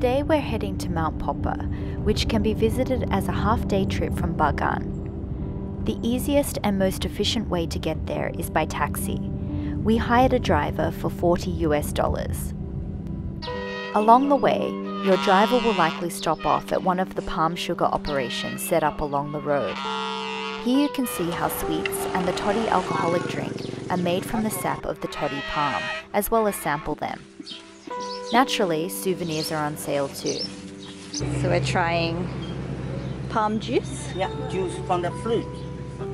Today we're heading to Mount Popa, which can be visited as a half-day trip from Bagan. The easiest and most efficient way to get there is by taxi. We hired a driver for $40. Along the way, your driver will likely stop off at one of the palm sugar operations set up along the road. Here you can see how sweets and the toddy alcoholic drink are made from the sap of the toddy palm, as well as sample them. Naturally, souvenirs are on sale too. So we're trying palm juice? Yeah, juice from the fruit.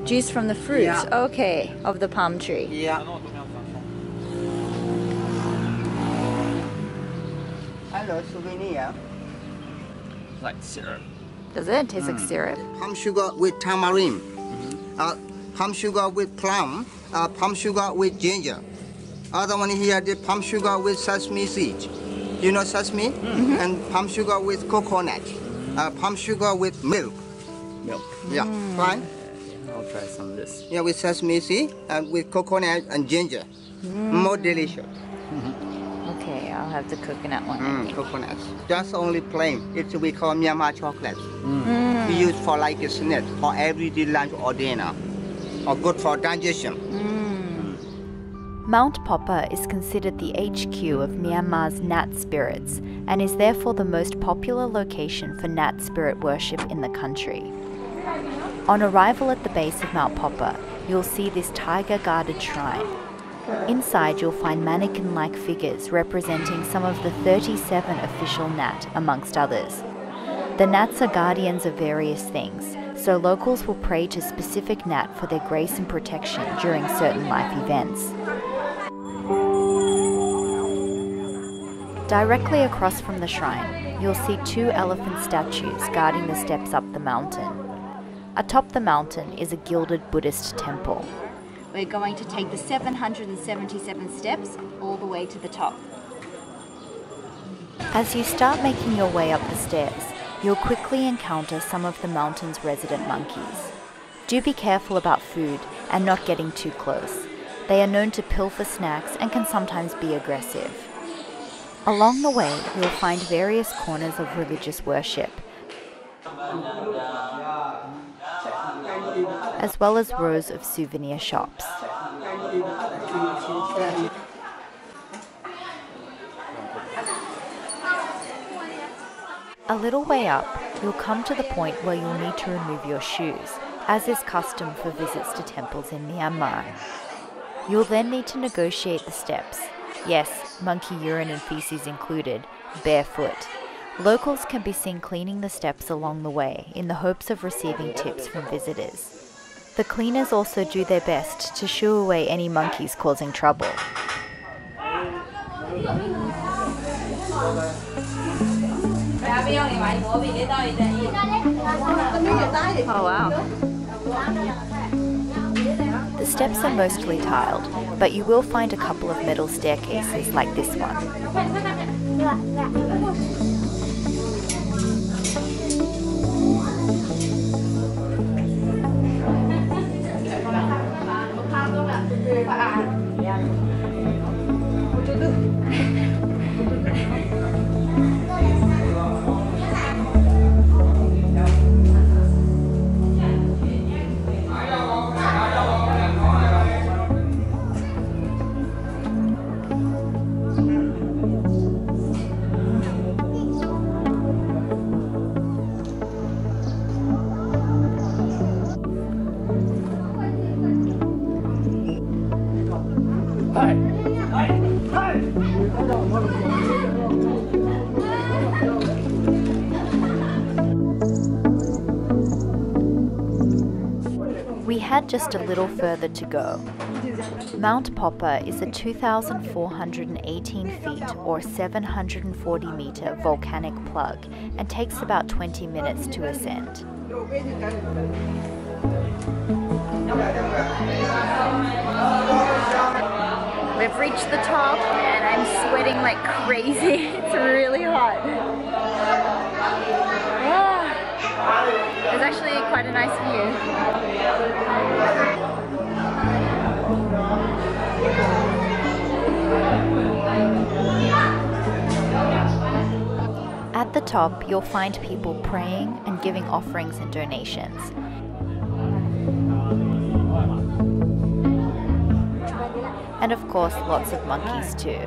Juice from the fruit, yeah. Okay, of the palm tree. Yeah. Hello, souvenir. Like syrup. Does it taste like syrup? Palm sugar with tamarind, palm sugar with plum, palm sugar with ginger. Other one here, the palm sugar with sesame seeds. You know sesame? Mm-hmm. And palm sugar with coconut. Palm sugar with milk. Milk. Yeah. Fine. I'll try some of this. Yeah, with sesame seed and with coconut and ginger. More delicious. Okay, I'll have the coconut one. Coconut. That's only plain. It's we call Myanmar chocolate. We use for like a snack for everyday lunch or dinner, or good for digestion. Mount Popa is considered the HQ of Myanmar's nat spirits and is therefore the most popular location for nat spirit worship in the country. On arrival at the base of Mount Popa, you'll see this tiger-guarded shrine. Inside you'll find mannequin-like figures representing some of the 37 official nat, amongst others. The nats are guardians of various things, so locals will pray to specific nat for their grace and protection during certain life events. Directly across from the shrine, you'll see two elephant statues guarding the steps up the mountain. Atop the mountain is a gilded Buddhist temple. We're going to take the 777 steps all the way to the top. As you start making your way up the stairs, you'll quickly encounter some of the mountain's resident monkeys. Do be careful about food and not getting too close. They are known to pilfer snacks and can sometimes be aggressive. Along the way, you'll find various corners of religious worship, as well as rows of souvenir shops. A little way up, you'll come to the point where you'll need to remove your shoes, as is custom for visits to temples in Myanmar. You'll then need to negotiate the steps. Yes, monkey urine and feces included, barefoot. Locals can be seen cleaning the steps along the way in the hopes of receiving tips from visitors. The cleaners also do their best to shoo away any monkeys causing trouble. Oh wow. The steps are mostly tiled, but you will find a couple of metal staircases like this one. We had just a little further to go. Mount Popa is a 2,418 feet or 740 meter volcanic plug and takes about 20 minutes to ascend. We've reached the top and I'm sweating like crazy. It's really hot. Yeah. It's actually quite a nice view. At the top, you'll find people praying and giving offerings and donations. And of course, lots of monkeys too.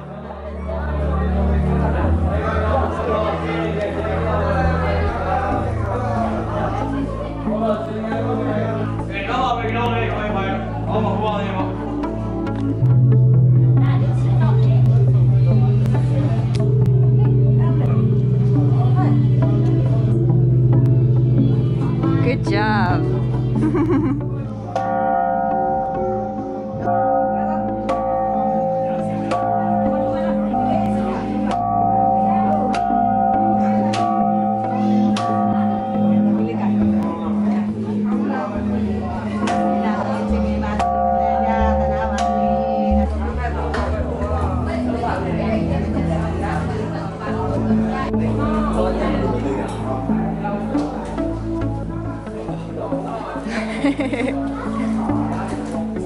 Good job!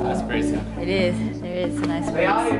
That's crazy. It is. There is a nice place.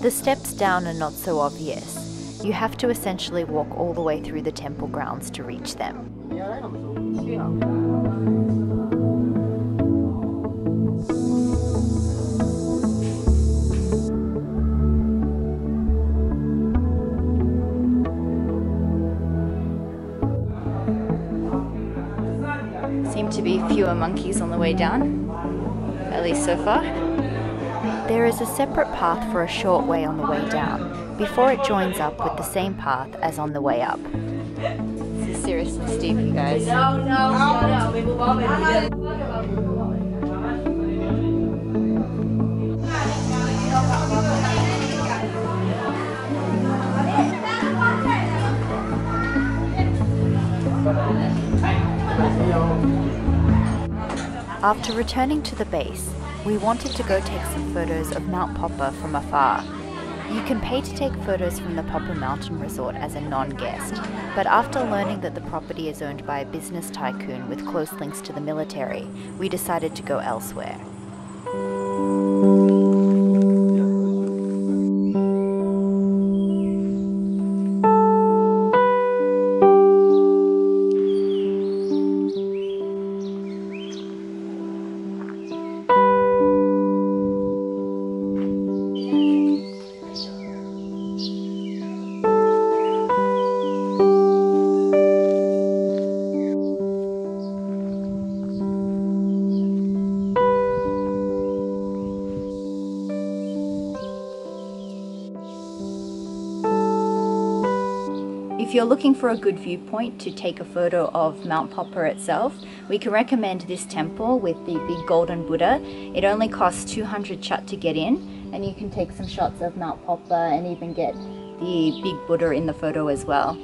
The steps down are not so obvious. You have to essentially walk all the way through the temple grounds to reach them. Seem to be fewer monkeys on the way down, at least so far. There is a separate path for a short way on the way down, before it joins up with the same path as on the way up. This is seriously steep, you guys. After returning to the base, we wanted to go take some photos of Mount Popa from afar. You can pay to take photos from the Popa Mountain Resort as a non-guest, but after learning that the property is owned by a business tycoon with close links to the military, we decided to go elsewhere. If you're looking for a good viewpoint to take a photo of Mount Popa itself, we can recommend this temple with the big golden Buddha. It only costs 200 Baht to get in, and you can take some shots of Mount Popa and even get the big Buddha in the photo as well.